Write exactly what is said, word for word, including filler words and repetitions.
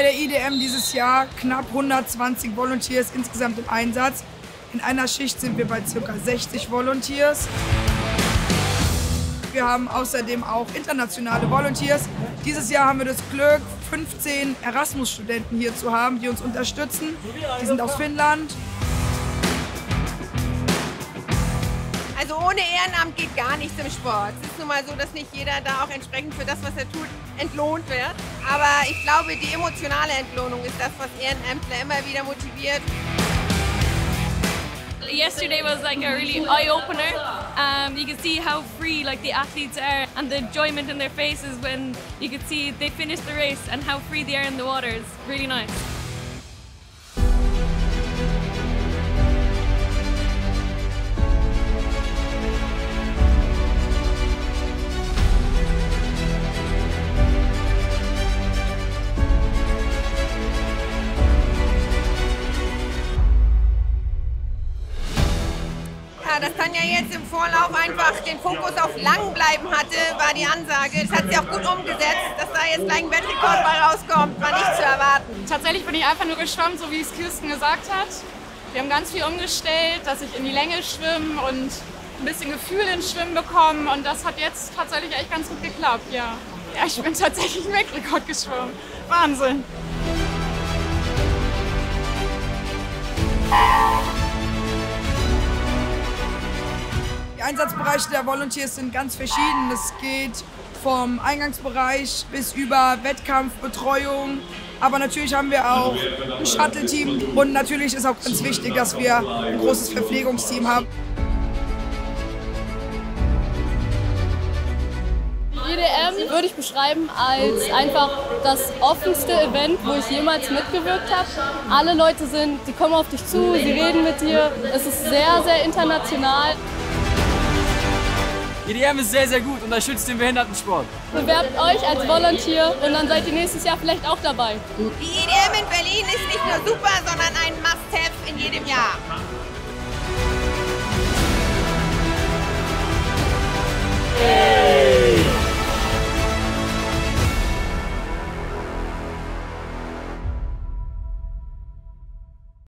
bei der I D M dieses Jahr knapp hundertzwanzig Volunteers insgesamt im Einsatz. In einer Schicht sind wir bei ca. sechzig Volunteers. Wir haben außerdem auch internationale Volunteers. Dieses Jahr haben wir das Glück, fünfzehn Erasmus-Studenten hier zu haben, die uns unterstützen. Die sind aus Finnland. Also ohne Ehrenamt geht gar nichts im Sport. Es ist nun mal so, dass nicht jeder da auch entsprechend für das, was er tut, entlohnt wird. Aber ich glaube, die emotionale Entlohnung ist das, was Ehrenämtler immer wieder motiviert. Yesterday was like a really eye-opener. Um, you can see how free like the athletes are and the enjoyment in their faces when you can see they finish the race and how free they are in the water. It's really nice. Dass Tanja jetzt im Vorlauf einfach den Fokus auf Langbleiben hatte, war die Ansage. Das hat sie auch gut umgesetzt, dass da jetzt gleich ein Weltrekord bei rauskommt, war nicht zu erwarten. Tatsächlich bin ich einfach nur geschwommen, so wie es Kirsten gesagt hat. Wir haben ganz viel umgestellt, dass ich in die Länge schwimme und ein bisschen Gefühl ins Schwimmen bekomme. Und das hat jetzt tatsächlich echt ganz gut geklappt, ja. Ja, ich bin tatsächlich einen Weltrekord geschwommen. Wahnsinn! Die Einsatzbereiche der Volunteers sind ganz verschieden. Es geht vom Eingangsbereich bis über Wettkampfbetreuung. Aber natürlich haben wir auch ein Shuttle-Team und natürlich ist auch ganz wichtig, dass wir ein großes Verpflegungsteam haben. Die I D M würde ich beschreiben als einfach das offenste Event, wo ich jemals mitgewirkt habe. Alle Leute sind, die kommen auf dich zu, sie reden mit dir. Es ist sehr, sehr international. I D M ist sehr, sehr gut, unterstützt den Behindertensport. Bewerbt euch als Volunteer und dann seid ihr nächstes Jahr vielleicht auch dabei. Die I D M in Berlin ist nicht nur super, sondern ein Must.